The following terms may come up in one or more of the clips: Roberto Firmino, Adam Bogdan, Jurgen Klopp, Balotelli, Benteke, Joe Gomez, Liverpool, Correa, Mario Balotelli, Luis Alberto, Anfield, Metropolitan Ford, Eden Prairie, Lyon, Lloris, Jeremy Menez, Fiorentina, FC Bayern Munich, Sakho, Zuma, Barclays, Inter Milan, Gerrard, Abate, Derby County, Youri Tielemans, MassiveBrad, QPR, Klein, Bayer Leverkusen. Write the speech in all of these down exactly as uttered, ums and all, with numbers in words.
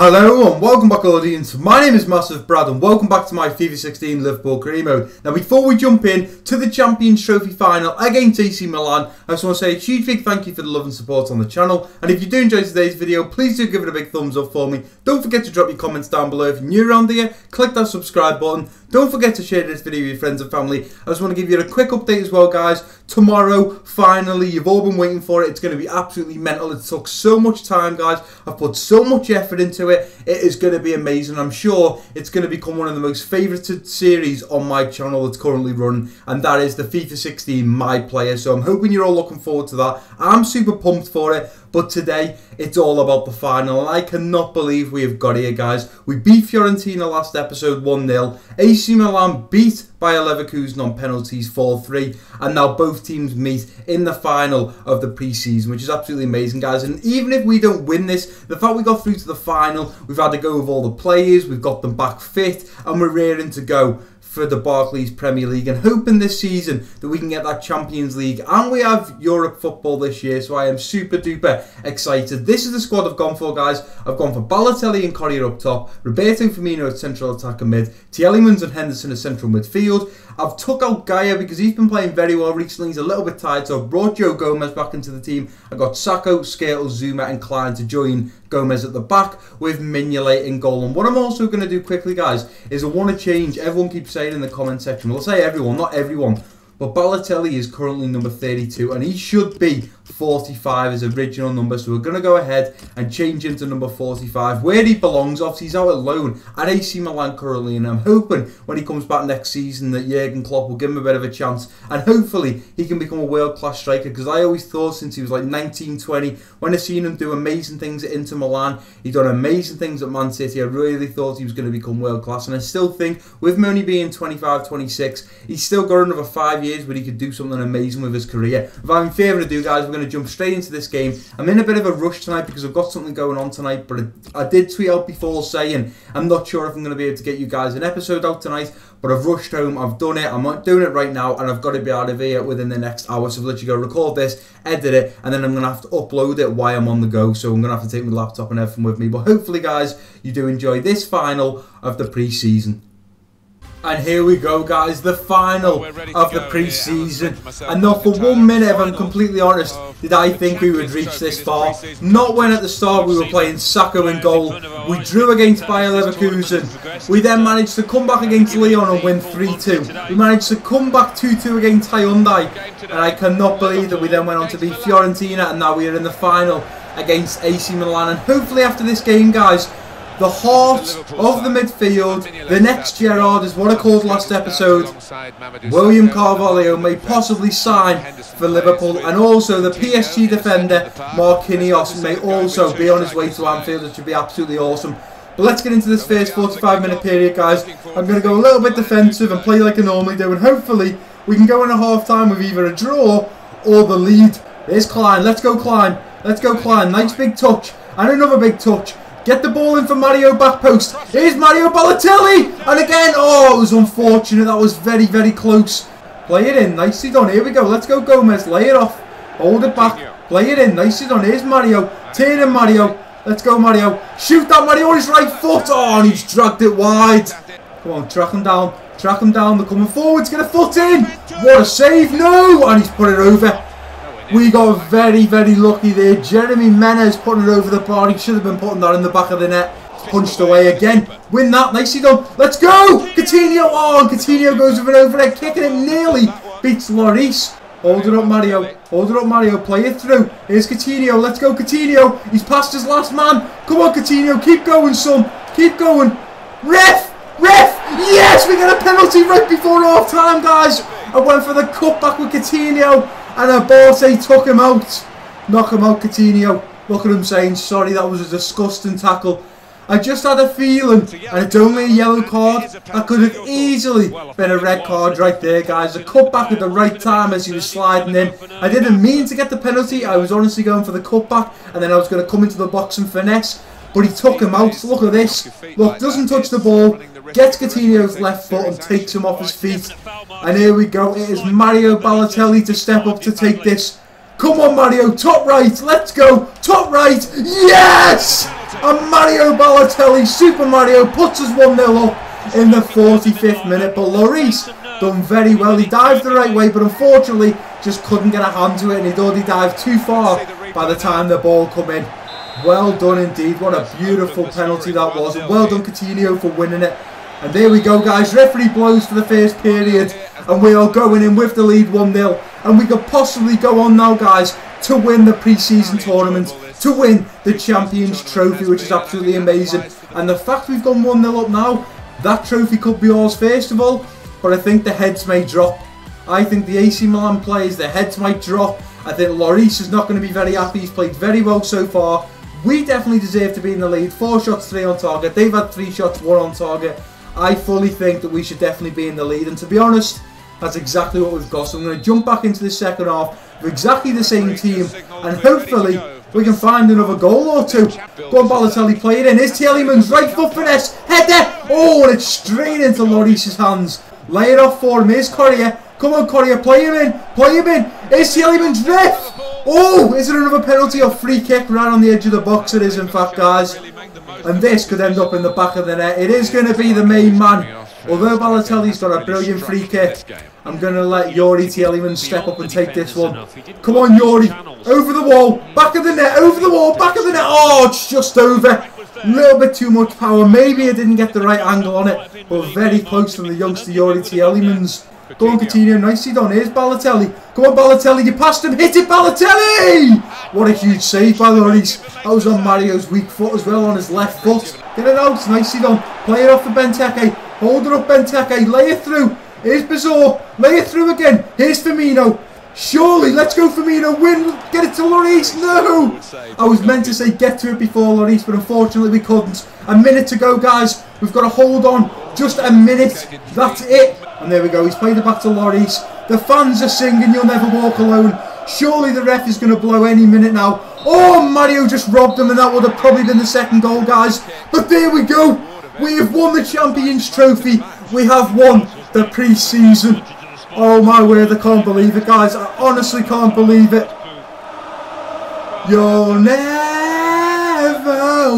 Hello and welcome back, audience. My name is Massive Brad and welcome back to my FIFA sixteen Liverpool career mode. Now, before we jump in to the Champions Trophy final against A C Milan, I just want to say a huge big thank you for the love and support on the channel. And if you do enjoy today's video, please do give it a big thumbs up for me. Don't forget to drop your comments down below if you're new around here. Click that subscribe button. Don't forget to share this video with your friends and family. I just want to give you a quick update as well, guys. Tomorrow, finally, you've all been waiting for it. It's going to be absolutely mental. It took so much time, guys. I've put so much effort into it. It is going to be amazing. I'm sure it's going to become one of the most favoured series on my channel that's currently running, and that is the FIFA sixteen My Player. So I'm hoping you're all looking forward to that. I'm super pumped for it. But today, it's all about the final, and I cannot believe we have got here, guys. We beat Fiorentina last episode one nil. A C Milan beat Bayer Leverkusen on penalties four three. And now both teams meet in the final of the pre-season, which is absolutely amazing, guys. And even if we don't win this, the fact we got through to the final, we've had to go with all the players, we've got them back fit, and we're rearing to go for the Barclays Premier League, and hoping this season that we can get that Champions League, and we have Europe football this year, so I am super duper excited. This is the squad I've gone for, guys. I've gone for Balotelli and Correa up top, Roberto Firmino at central attack and mid, Tielemans and Henderson at central midfield. I've took out Gaia because he's been playing very well recently. He's a little bit tired, so I've brought Joe Gomez back into the team. I've got Sakho, Skrtel, Zuma and Klein to join Gomez at the back with Mignolet in goal. And what I'm also going to do quickly, guys, is I want to change. Everyone keeps saying in the comment section, well, say everyone, not everyone, but Balotelli is currently number thirty-two and he should be forty-five, his original number. So we're going to go ahead and change him to number forty-five, where he belongs. Obviously, he's out alone at A C Milan currently, and I'm hoping when he comes back next season that Jurgen Klopp will give him a bit of a chance, and hopefully he can become a world-class striker, because I always thought since he was like nineteen, twenty, when I've seen him do amazing things at Inter Milan, he's done amazing things at Man City, I really thought he was going to become world-class. And I still think, with him only being twenty-five, twenty-six, he's still got another five years where he could do something amazing with his career. Without further ado, guys, we're going to jump straight into this game. I'm in a bit of a rush tonight because I've got something going on tonight, but I did tweet out before saying I'm not sure if I'm going to be able to get you guys an episode out tonight, but I've rushed home, I've done it, I'm not doing it right now, and I've got to be out of here within the next hour. So I've literally got to record this, edit it, and then I'm going to have to upload it while I'm on the go. So I'm going to have to take my laptop and everything with me. But hopefully, guys, you do enjoy this final of the pre-season. And here we go, guys, the final of the pre-season. And not for one minute, if I'm completely honest, did I think we would reach this far. Not when at the start we were playing Sakho in goal. We drew against Bayer Leverkusen. We then managed to come back against Lyon and win three two. We managed to come back two two against Hyundai. And I cannot believe that we then went on to beat Fiorentina, and now we are in the final against A C Milan. And hopefully after this game, guys, the heart of the midfield, the next Gerrard is what I called last episode, William Carvalho may possibly sign for Liverpool, and also the P S G defender Marquinhos may also be on his way to Anfield, which would be absolutely awesome. But let's get into this first forty-five minute period, guys. I'm going to go a little bit defensive and play like I normally do, and hopefully we can go in a half time with either a draw or the lead. There's Klein, let's go Klein, let's go Klein, nice big touch, and another big touch. Get the ball in for Mario back post. Here's Mario Balotelli. And again, oh, it was unfortunate. That was very, very close. Play it in. Nicely done. Here we go. Let's go, Gomez. Lay it off. Hold it back. Play it in. Nicely done. Here's Mario. Turn in, Mario. Let's go, Mario. Shoot that, Mario, on his right foot. Oh, and he's dragged it wide. Come on, track him down. Track him down. They're coming forwards. Get a foot in. What a save. No. And he's put it over. We got very, very lucky there. Jeremy Menez putting it over the bar. He should have been putting that in the back of the net. Punched away again. Win that. Nicely done. Let's go. Coutinho. Oh, and Coutinho goes with an overhead kick, and it nearly beats Lloris. Hold it up, Mario. Hold it up, Mario. Play it through. Here's Coutinho. Let's go, Coutinho. He's past his last man. Come on, Coutinho. Keep going, son. Keep going. Ref. Ref. Yes, we get a penalty right before half time, guys. I went for the cutback with Coutinho, and Abate took him out. Knock him out, Coutinho. Look at him saying sorry. That was a disgusting tackle. I just had a feeling, and it's only a yellow card. That could have easily been a red card right there, guys. A cutback at the right time as he was sliding in. I didn't mean to get the penalty. I was honestly going for the cutback, and then I was going to come into the box and finesse. But he took him out. Look at this. Look, doesn't touch the ball. Gets Coutinho's left foot and takes him off his feet. And here we go. It is Mario Balotelli to step up to take this. Come on, Mario. Top right. Let's go. Top right. Yes! And Mario Balotelli, Super Mario, puts us one nil up in the forty-fifth minute. But Lloris done very well. He dived the right way, but unfortunately just couldn't get a hand to it. And he'd already dived too far by the time the ball come in. Well done indeed. What a beautiful penalty that was. And well done Coutinho for winning it. And there we go, guys. Referee blows for the first period. And we are going in with the lead one nil. And we could possibly go on now, guys, to win the pre-season tournament, to win the Champions Trophy, which is absolutely amazing. And the fact we've gone one nil up now, that trophy could be ours first of all. But I think the heads may drop. I think the A C Milan players, their heads might drop. I think Lloris is not going to be very happy. He's played very well so far. We definitely deserve to be in the lead. Four shots, three on target. They've had three shots, one on target. I fully think that we should definitely be in the lead. And to be honest, that's exactly what we've got. So I'm going to jump back into the second half with exactly the same team. And hopefully we can find another goal or two. Go on, Balotelli, play it in. Here's Tielemans, right foot finesse. Head there. Oh, and it's straight into Lloris's hands. Lay it off for him. Here's Correa. Come on, Correa, play him in. Play him in. Here's Tielemans, ref. Oh, is it another penalty or free kick right on the edge of the box? It is, in fact, guys. And this could end up in the back of the net. It is going to be the main man. Although Balotelli's got a brilliant free kick, I'm going to let Youri Tielemans step up and take this one. Come on, Youri. Over the wall. Back of the net. Over the wall. Back of the net. Oh, it's just over. A little bit too much power. Maybe I didn't get the right angle on it, but very close from the youngster Youri Tielemans. Go on, Coutinho. Nicely done. Here's Balotelli. Come on, Balotelli. You passed him. Hit it, Balotelli! What a huge save by Lloris. That was on Mario's weak foot as well, on his left foot. Get it out. Nicely done. Play it off for Benteke. Hold it up, Benteke. Lay it through. Here's Bizarre. Lay it through again. Here's Firmino. Surely, let's go Firmino. Win. Get it to Lloris. No! I was meant to say get to it before Lloris, but unfortunately we couldn't. A minute to go, guys. We've got to hold on. Just a minute. That's it. And there we go, he's played it back to Lloris. The fans are singing You'll Never Walk Alone. Surely the ref is going to blow any minute now. Oh, Mario just robbed him, and that would have probably been the second goal, guys. But there we go. We have won the Champions Trophy. We have won the pre-season. Oh my word, I can't believe it, guys. I honestly can't believe it. You'll never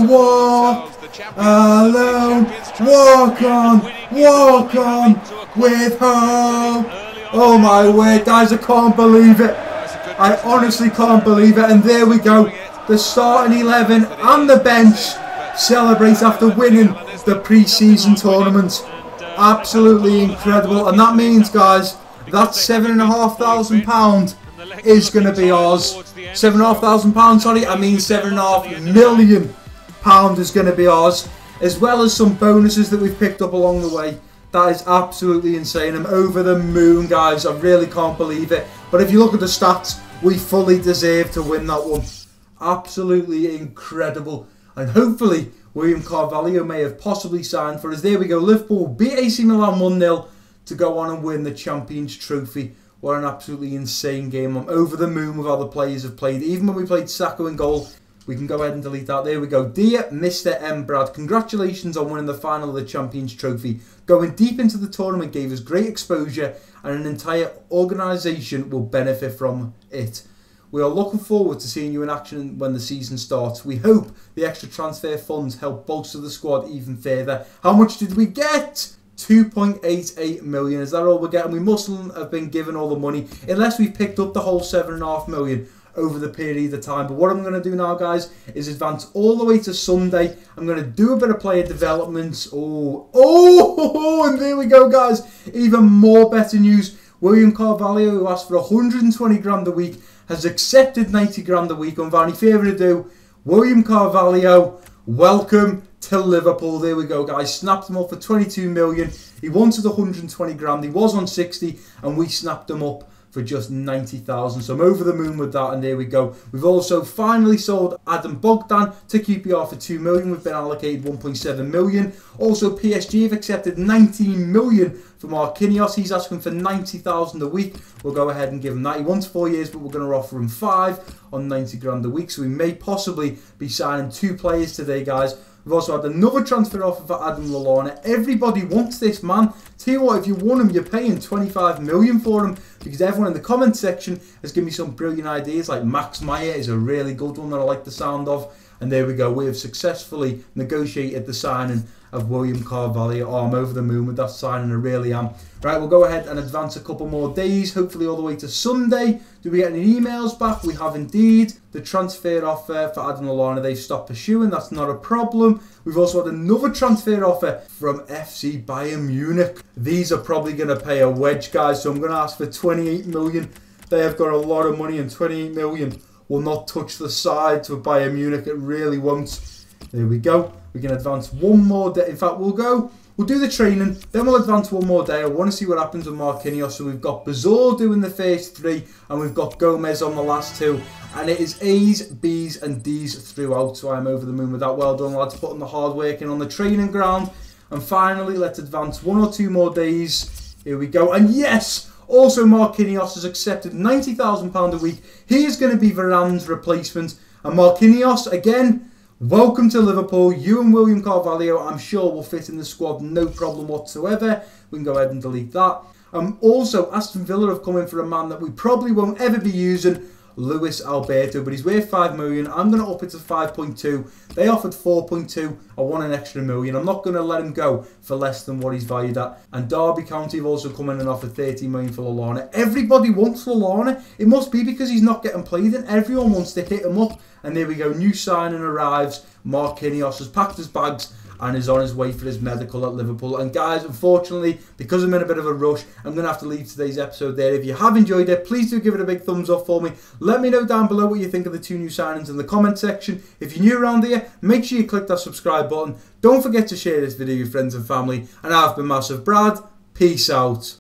walk alone. Walk on, walk on. With home. Oh my word, guys, I can't believe it. I honestly can't believe it. And there we go. The starting eleven and the bench celebrate after winning the pre-season tournament. Absolutely incredible. And that means, guys, that seven and a half thousand pound is going to be ours. Seven and a half thousand pounds, sorry. I mean seven and a half million pound is going to be ours, as well as some bonuses that we've picked up along the way. That is absolutely insane. I'm over the moon, guys. I really can't believe it. But if you look at the stats, we fully deserve to win that one. Absolutely incredible. And hopefully, William Carvalho may have possibly signed for us. There we go. Liverpool beat A C Milan one nil to go on and win the Champions Trophy. What an absolutely insane game. I'm over the moon with how the players have played. Even when we played Sakho in goal, we can go ahead and delete that. There we go. Dear Mister M. Brad, congratulations on winning the final of the Champions Trophy. Going deep into the tournament gave us great exposure, and an entire organisation will benefit from it. We are looking forward to seeing you in action when the season starts. We hope the extra transfer funds help bolster the squad even further. How much did we get? two point eight eight million. Is that all we're getting? We mustn't have been given all the money, unless we've picked up the whole seven point five million. Over the period of time. But what I'm going to do now, guys, is advance all the way to Sunday. I'm going to do a bit of player development. Oh, oh, and there we go, guys. Even more better news. William Carvalho, who asked for one hundred twenty grand a week, has accepted ninety grand a week. And without any further ado, William Carvalho, welcome to Liverpool. There we go, guys. Snapped him up for twenty-two million. He wanted one hundred twenty grand. He was on sixty, and we snapped him up for just ninety thousand. So I'm over the moon with that, and there we go. We've also finally sold Adam Bogdan to Q P R for two million. We've been allocated one point seven million. Also, P S G have accepted nineteen million for Marquinhos. He's asking for ninety thousand a week. We'll go ahead and give him that. He wants four years, but we're going to offer him five on ninety grand a week. So we may possibly be signing two players today, guys. We've also had another transfer offer for Adam Lallana. Everybody wants this man. Tell you what, if you want him, you're paying twenty-five million for him, because everyone in the comment section has given me some brilliant ideas. Like Max Meyer is a really good one that I like the sound of. And there we go. We have successfully negotiated the signing of William Carvalho. Oh, I'm over the moon with that signing. I really am. Right, we'll go ahead and advance a couple more days, hopefully all the way to Sunday. Do we get any emails back? We have indeed. The transfer offer for Adam Lallana, they've stopped pursuing. That's not a problem. We've also had another transfer offer from F C Bayern Munich. These are probably going to pay a wedge, guys, so I'm going to ask for twenty-eight million. They have got a lot of money, and twenty-eight million will not touch the sides with Bayern Munich. It really won't. There we go. We can advance one more day. In fact, we'll go. We'll do the training, then we'll advance one more day. I want to see what happens with Marquinhos. So we've got Bazaar doing the first three, and we've got Gomez on the last two. And it is A's, B's, and D's throughout. So I'm over the moon with that. Well done, lads. Putting the hard work in on the training ground. And finally, let's advance one or two more days. Here we go. And yes, also Marquinhos has accepted ninety thousand pounds a week. He is going to be Varane's replacement. And Marquinhos, again, welcome to Liverpool. You and William Carvalho, I'm sure, will fit in the squad, no problem whatsoever. We can go ahead and delete that. Um, also, Aston Villa have come in for a man that we probably won't ever be using, Luis Alberto, but he's worth five million. I'm going to up it to five point two. They offered four point two. I want an extra million. I'm not going to let him go for less than what he's valued at. And Derby County have also come in and offered thirty million for Lallana. Everybody wants Lallana. It must be because he's not getting played and everyone wants to hit him up. And there we go. New signing arrives. Marquinhos has packed his bags and is on his way for his medical at Liverpool. And guys, unfortunately, because I'm in a bit of a rush, I'm going to have to leave today's episode there. If you have enjoyed it, please do give it a big thumbs up for me. Let me know down below what you think of the two new signings in the comment section. If you're new around here, make sure you click that subscribe button. Don't forget to share this video with your friends and family. And I've been Massive Brad. Peace out.